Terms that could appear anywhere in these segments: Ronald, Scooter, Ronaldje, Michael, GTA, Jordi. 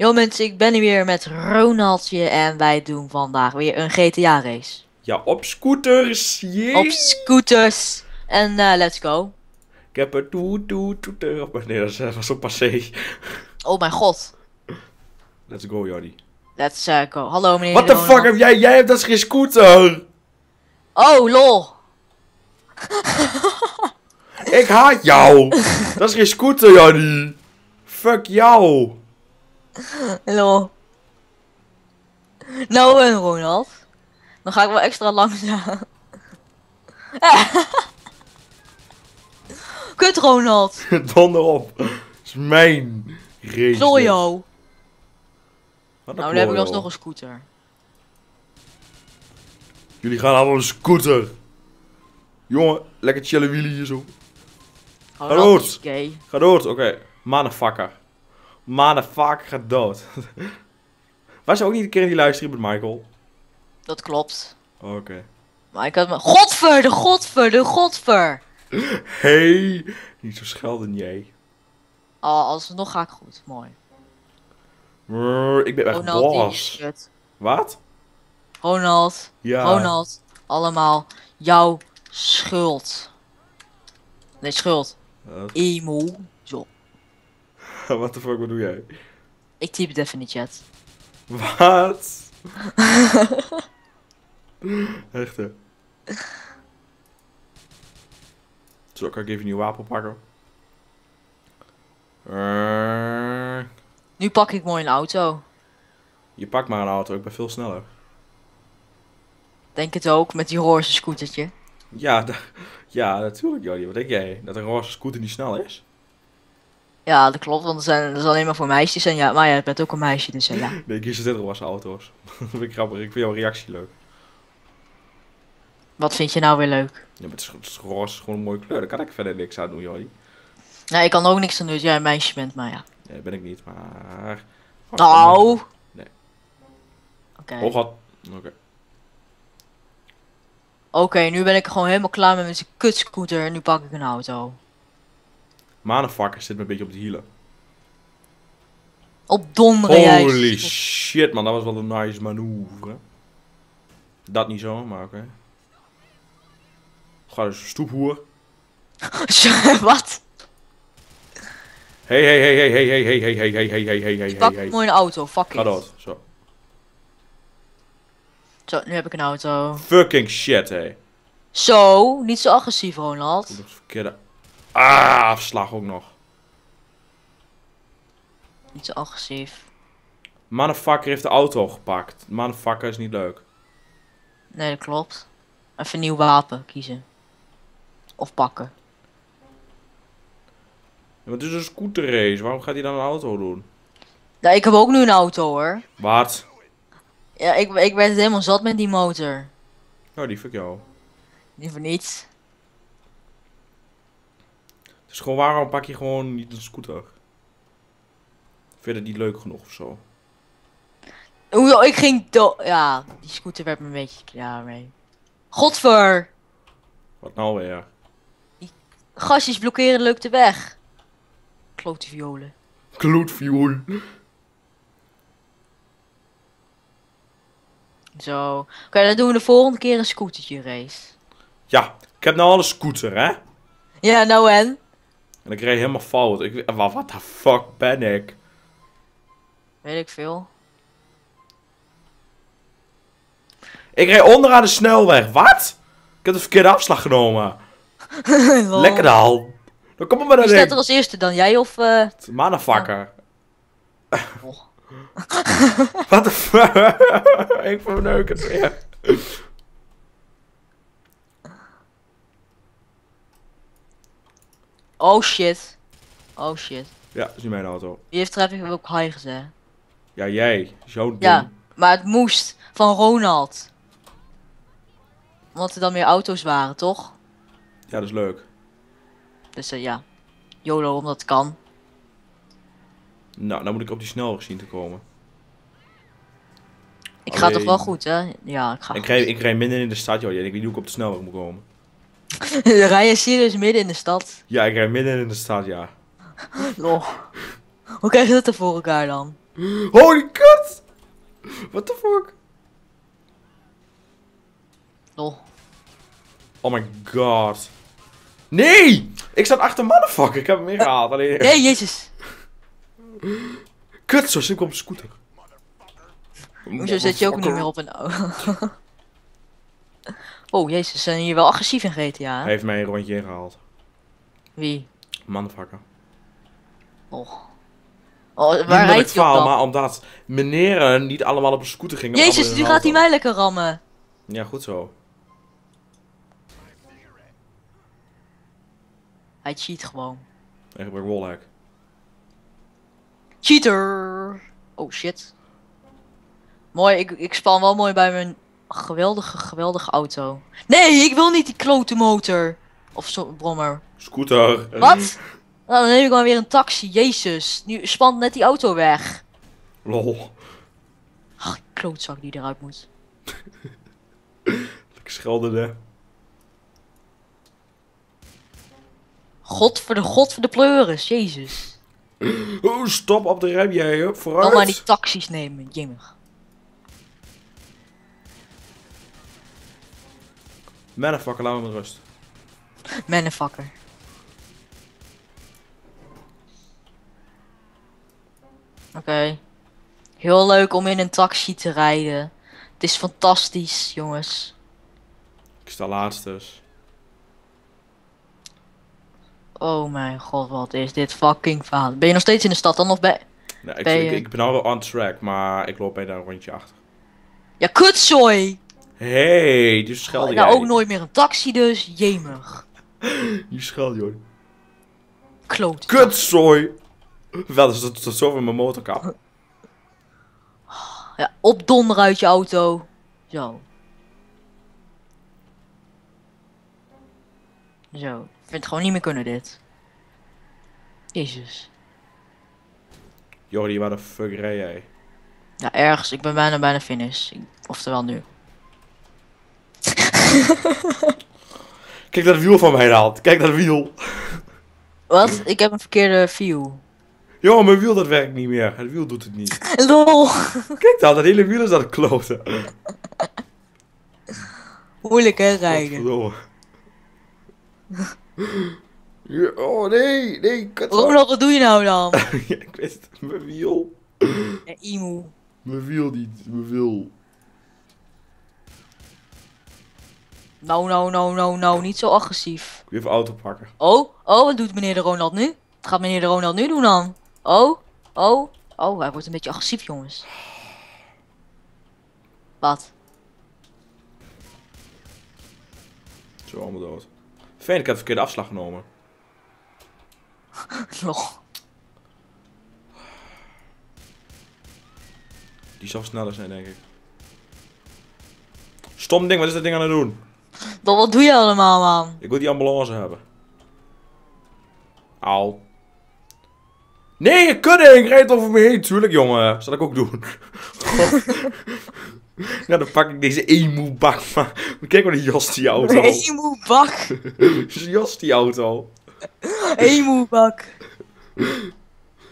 Yo mensen, ik ben hier weer met Ronaldje en wij doen vandaag weer een GTA race. Ja, op scooters! Yeah. Op scooters! En let's go. Ik heb een toeter. Nee, dat was op passé. Oh mijn god. Let's go, Jordi. Let's go. Hallo meneer. What the fuck heb jij? Jij hebt dus geen scooter! Oh, lol. Ik haat jou! Dat is geen scooter, Jordi! Fuck jou! Hallo. Nou en Ronald. Dan ga ik wel extra langzaam. Kut Ronald. Donder op. Dat is mijn race. Zojo. Nou dan heb ik alsnog een scooter. Jullie gaan allemaal een scooter. Jongen, lekker chillen wielen hier zo. Ga dood. Ga dood, oké. Motherfucker. Maar de fuck gaat dood. Was je ook niet een keer in die livestream met Michael? Dat klopt. Oké. Okay. Maar ik had me... Godver, de godver, de godver! Hey, niet zo schelden jij. Oh, alsnog ga ik goed. Mooi. Ik ben echt boos. Wat? Ronald. Ja. Ronald. Allemaal jouw schuld. Nee, schuld. Emo. Zo. What the fuck, wat doe jij? Ik typ het even in de chat. Wat? Echt hè? Zo, kan ik even een nieuw wapen pakken? Nu pak ik mooi een auto. Je pakt maar een auto, ik ben veel sneller. Denk het ook, met die roze scootertje. Ja, ja natuurlijk Jordi. Wat denk jij? Dat een roze scooter niet snel is? Ja, dat klopt, want dat is alleen maar voor meisjes en ja, maar ja, je bent ook een meisje, dus ja. Nee, ik kies dit was auto's. Dat vind ik grappig, ik vind jouw reactie leuk. Wat vind je nou weer leuk? Ja, het is roze, gewoon een mooie kleur, daar kan ik verder niks aan doen, Jordi. Nee, ik kan ook niks aan doen, jij een meisje bent, maar ja. Nee, ben ik niet, maar... Nou! Nee. Oké. Oh god, oké. Oké, nu ben ik gewoon helemaal klaar met mijn kutscooter en nu pak ik een auto. Motherfucker zit me een beetje op de hielen. Op donderen jij. Holy shit man, dat was wel een nice manoeuvre. Dat niet zo, maar oké. Ga dus stoephoer. Wat? Hey hey hey hey hey hey hey hey hey hey hey hey hey. Ik pak mooi een auto, fuck it. Ga dood, zo. Zo, nu heb ik een auto. Fucking shit hey. Zo, niet zo agressief Ronald. Dat is verkeerde. Ah, afslag ook nog. Niet zo agressief. Motherfucker heeft de auto gepakt. Motherfucker is niet leuk. Nee, dat klopt. Even een nieuw wapen kiezen. Of pakken. Ja, maar het is een scooterrace. Waarom gaat hij dan een auto doen? Ja, ik heb ook nu een auto hoor. Wat? Ja, ik ben het helemaal zat met die motor. Oh, die fuck jou. Die voor niets. Dus gewoon waarom pak je gewoon niet een scooter? Vind je dat niet leuk genoeg of zo? Hoezo, ik ging dood. Ja, die scooter werd me een beetje klaar mee. Godver! Wat nou weer? Die gastjes blokkeren leuk de weg. Klote violen. Klootviool. Zo. Oké, dan doen we de volgende keer een scootertje race. Ja, ik heb nou al een scooter hè? Ja, nou en? En ik reed helemaal fout. Wat de fuck ben ik? Weet ik veel. Ik reed onderaan de snelweg. Wat? Ik heb de verkeerde afslag genomen. Wow. Lekker dan. Dan kom maar erin. Wie staat er als eerste dan? Jij of... Motherfucker. Oh. Wat de fuck? Ik verneuk het weer. Oh shit. Oh shit. Ja, dat is niet mijn auto. Die heeft traffic ook high gezegd. Ja, jij. Zo ding. Ja, maar het moest van Ronald. Omdat er dan meer auto's waren, toch? Ja, dat is leuk. Dus ja. YOLO, omdat het kan. Nou, dan moet ik op die snelweg zien te komen. Ik ga toch wel goed, hè? Ja, ik ga ik rij minder in de stad, joh. En ik weet niet hoe ik op de snelweg moet komen. Rij je serieus midden in de stad? Ja, ik rij midden in de stad, ja. Lol. Hoe krijg je dat er voor elkaar dan? Holy kut! What the fuck? Oh. Oh my god. Nee! Ik zat achter motherfucker. Ik heb hem ingehaald. Alleen... Nee, jezus. Kut, zo zit ik op een scooter. Hoezo zet je ook niet meer op een auto? Oh jezus, zijn hier wel agressief in GTA? Hij heeft mij een rondje ingehaald. Wie? Motherfucker. Oh. Oh, waar rijdt hij op dan? Maar omdat meneren niet allemaal op een scooter gingen. Jezus, nu gaat hij mij lekker rammen. Ja, goed zo. Hij cheat gewoon. Hij gebruikt wallhack. Cheater! Oh shit. Mooi, ik span wel mooi bij mijn geweldige auto. Nee, ik wil niet die klote motor. Of zo'n brommer. Scooter. Wat? Nou, dan neem ik maar weer een taxi, jezus. Nu spant net die auto weg. Lol. Ach, klootzak die eruit moet. Ik schelderde. God voor de pleuris, jezus. Oh, stop op de rem jij, hup, vooruit. Wil maar die taxis nemen, jimmig. Mannenfakker, laat me met rust. Mannenfakker. Oké. Heel leuk om in een taxi te rijden. Het is fantastisch, jongens. Ik sta laatst dus. Oh mijn god, wat is dit fucking verhaal. Ben je nog steeds in de stad dan of bij... Nee, ik ben al on track, maar ik loop bij daar een rondje achter. Ja, kutzooi! Hey, die schelde jij. Nou, ook nooit meer een taxi dus, jemig. Die schelde, joh. Kloot. Kutzooi! Wel, dus dat is zoveel mijn motorkap. Ja, opdonder uit je auto. Zo. Zo. Ik vind het gewoon niet meer kunnen, dit. Jezus. Jordi, waar de fuck rij jij? Ja, ergens. Ik ben bijna finish. Oftewel nu. Kijk naar het wiel van mij haalt. Kijk naar het wiel. Wat? Ik heb een verkeerde view. Joh, mijn wiel dat werkt niet meer. Het wiel doet het niet. Lol. Kijk dan, dat hele wiel is aan het kloten. Moeilijk hè, rijden. Ja, oh nee, nee, kut. Ronald, wat doe je nou dan? Ja, ik weet het, mijn wiel. Ja, Imu. Mijn wiel niet, mijn wiel. Nou, niet zo agressief. Ik wil even auto pakken. Oh, wat doet meneer de Ronald nu? Wat gaat meneer de Ronald nu doen dan? Oh, hij wordt een beetje agressief, jongens. Wat? Zo, allemaal dood. Fijn, ik heb de verkeerde afslag genomen. Nog. Die zal sneller zijn, denk ik. Stom ding, wat is dat ding aan het doen? Dan wat doe je allemaal, man? Ik wil die ambulance hebben. Auw. Nee, je kudding! Rijd over me heen, tuurlijk, jongen. Dat zal ik ook doen. Ja, dan pak ik deze emu-bak van. Kijk maar naar Jos die auto. Emu-bak! Jos die auto. Emu-bak.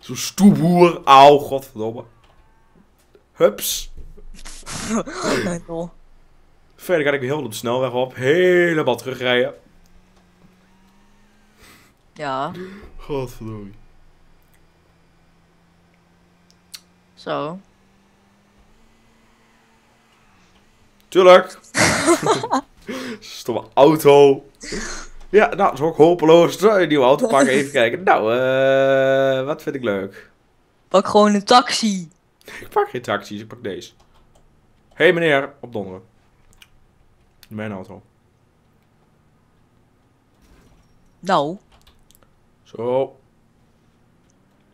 Zo'n stoeboer. Auw, godverdomme. Hups. Verder kan ik weer heel op de snelweg op. Helemaal terugrijden. Ja. Godverdomme. Zo. Tuurlijk. Stomme auto. Ja, nou, dat is ook hopeloos. Een nieuwe auto pakken, even kijken. Nou, wat vind ik leuk? Pak gewoon een taxi. Ik pak geen taxis, ik pak deze. Hé hey, meneer, op donderen. Mijn auto. Nou. Zo.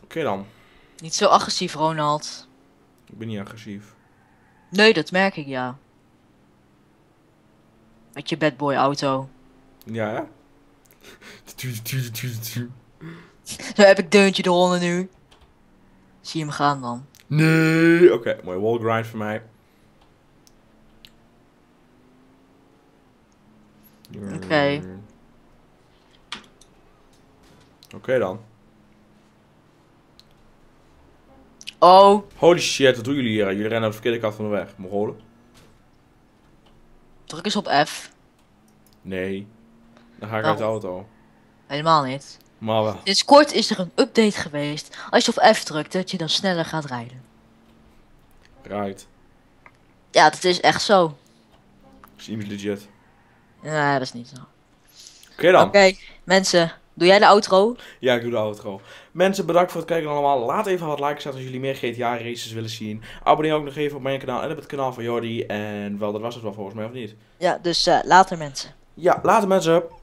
Oké dan. Niet zo agressief, Ronald. Ik ben niet agressief. Nee, dat merk ik, ja. Met je badboy auto. Ja, hè? Zo heb ik deuntje eronder nu. Zie je hem gaan dan? Nee, oké, mooi wall grind voor mij. Oké. Oké dan. Oh. Holy shit, wat doen jullie hier? Jullie rennen aan de verkeerde kant van de weg. Mongolen. Druk eens op F. Nee. Dan ga ik uit de auto. Helemaal niet. Maar wel. Sinds kort is er een update geweest. Als je op F drukt, dat je dan sneller gaat rijden. Right. Ja, dat is echt zo. Dat is iemand legit. Nee, dat is niet zo. Oké dan. Oké, mensen. Doe jij de outro? Ja, ik doe de outro. Mensen, bedankt voor het kijken allemaal. Laat even wat likes zetten als jullie meer GTA races willen zien. Abonneer ook nog even op mijn kanaal en op het kanaal van Jordi. En wel, dat was het wel volgens mij, of niet? Ja, dus later mensen. Ja, later mensen.